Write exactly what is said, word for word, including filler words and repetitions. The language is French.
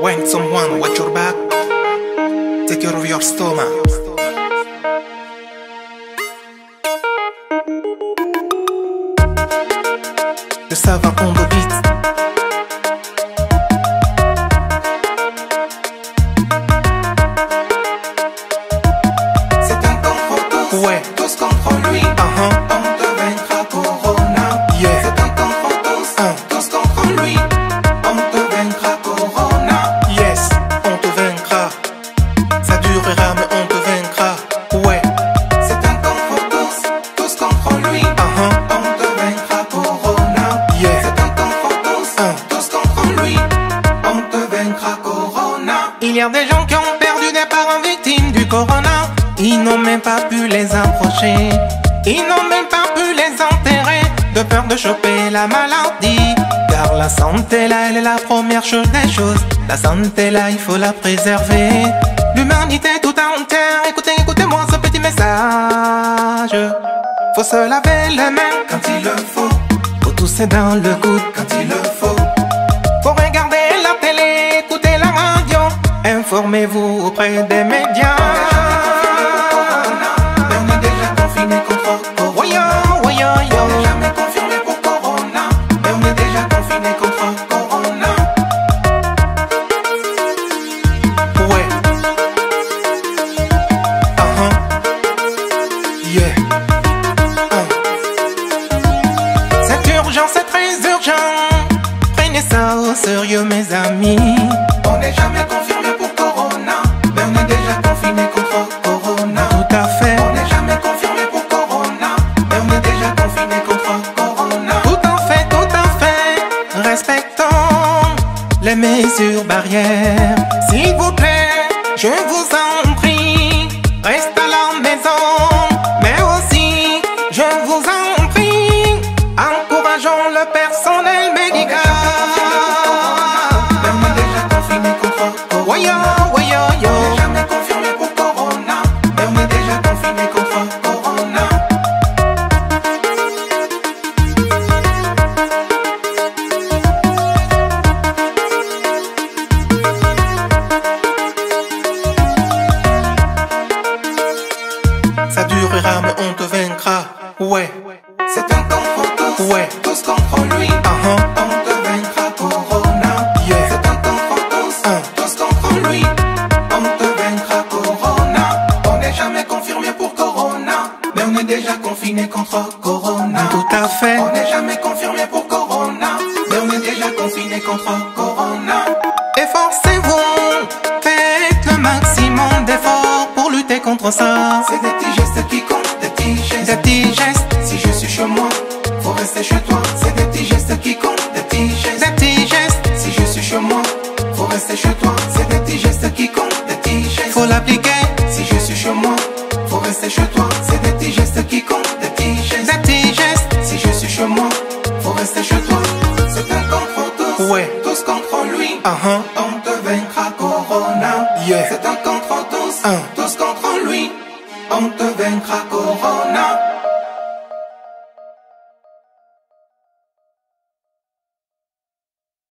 When someone watch your back, take care of your stomach. The Savacondo beat. Ouais. Tous contre lui, uh -huh. on deviendra Corona. Yeah. C'est un contre tous, uh. tous contre lui, on deviendra Corona. Yes, on te vaincra. Ça durera, mais on te vaincra. Ouais. C'est un contre tous, tous contre lui, uh -huh. on deviendra Corona. Yeah. C'est un contre tous, uh. tous contre lui, on deviendra Corona. Il y a des gens qui ont perdu des parents victimes du Corona. Ils n'ont même pas pu les approcher, ils n'ont même pas pu les enterrer, de peur de choper la maladie. Car la santé là, elle est la première chose des choses. La santé là, il faut la préserver. L'humanité tout entière, écoutez, écoutez-moi ce petit message. Faut se laver les mains quand il le faut, faut tousser dans le coude quand il le faut, faut regarder la télé, écouter la radio, informez-vous auprès des médias. Yeah. Uh. C'est urgent, c'est très urgent. Prenez ça au sérieux, mes amis. On n'est jamais confirmé pour Corona, mais on est déjà confiné contre Corona. Tout à fait. On n'est jamais confirmé pour Corona, mais on est déjà confiné contre Corona. Tout à fait, tout à fait. Respectons les mesures barrières. S'il vous plaît, je vous en prie, restez à la maison. Personnel médical. On est déjà confiné contre Corona. Ouais, ouais, ouais, ouais. On n'est jamais confirmé pour Corona, mais on est déjà confiné contre Corona. Ça durera, mais on te vaincra. Ouais. C'est un temps pour tous, ouais. Tous contre lui, uh -huh. on deviendra Corona. Yeah. C'est un temps pour tous, uh. tous contre lui, on deviendra Corona. On n'est jamais confirmé pour Corona, mais on est déjà confiné contre Corona. Tout à fait. On n'est jamais confirmé pour Corona, mais on est déjà confiné contre Corona. Efforcez-vous, faites le maximum d'efforts pour lutter contre ça. C'est des petits gestes qui comptent, des petits gestes, des petits gestes. Si je suis chez moi, faut rester chez toi. C'est des petits gestes qui comptent, des petits gestes, des petits gestes. Si je suis chez moi, faut rester chez toi. C'est des petits gestes qui comptent, des petits gestes. Faut l'appliquer. Si je suis chez moi, faut rester chez toi. C'est des petits gestes qui comptent, des petits gestes, des petits gestes. Si je suis chez moi, faut rester chez toi. C'est un contre tous, ouais. Tous contre lui, uh -huh. on deviendra Corona. Yeah. C'est un contre tous, uh. tous contre lui, on deviendra Corona.